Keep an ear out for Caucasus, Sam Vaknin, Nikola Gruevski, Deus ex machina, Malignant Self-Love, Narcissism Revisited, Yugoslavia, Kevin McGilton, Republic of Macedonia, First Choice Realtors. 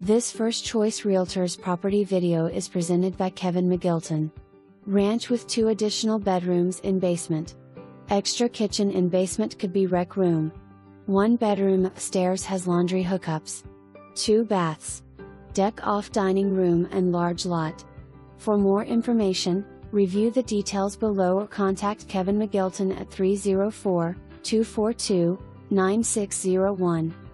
This First Choice Realtors property video is presented by Kevin McGilton. Ranch with 2 additional bedrooms in basement. Extra kitchen in basement could be rec room. 1 bedroom upstairs has laundry hookups. 2 baths. Deck off dining room and large lot. For more information, review the details below or contact Kevin McGilton at 304-242-9601.